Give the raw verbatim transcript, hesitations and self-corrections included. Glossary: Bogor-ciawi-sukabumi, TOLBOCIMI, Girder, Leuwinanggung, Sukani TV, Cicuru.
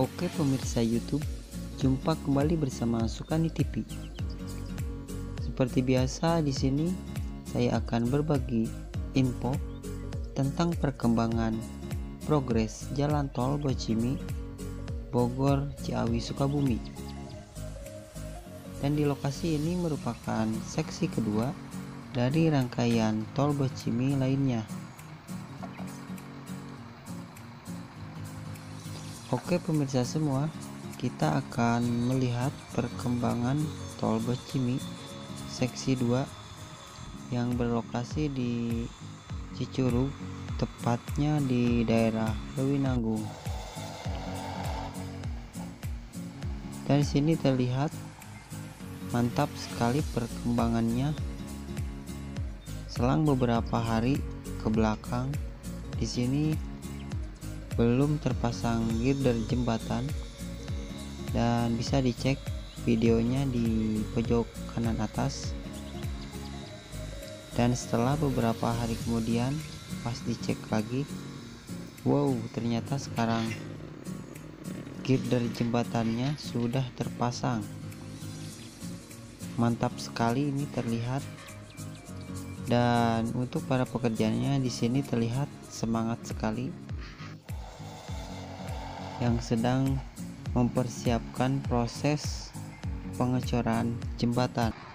Oke pemirsa YouTube, jumpa kembali bersama Sukani T V. Seperti biasa, di sini saya akan berbagi info tentang perkembangan progres jalan tol Bocimi Bogor Ciawi Sukabumi. Dan di lokasi ini merupakan seksi kedua dari rangkaian tol Bocimi lainnya. Oke pemirsa semua, kita akan melihat perkembangan tol Bocimi seksi dua yang berlokasi di Cicuru, tepatnya di daerah Leuwinanggung. Dari sini terlihat mantap sekali perkembangannya. Selang beberapa hari ke belakang, di sini belum terpasang girder jembatan, dan bisa dicek videonya di pojok kanan atas. Dan setelah beberapa hari kemudian pas dicek lagi, wow, ternyata sekarang girder jembatannya sudah terpasang. Mantap sekali ini terlihat. Dan untuk para pekerjanya di sini terlihat semangat sekali yang sedang mempersiapkan proses pengecoran jembatan.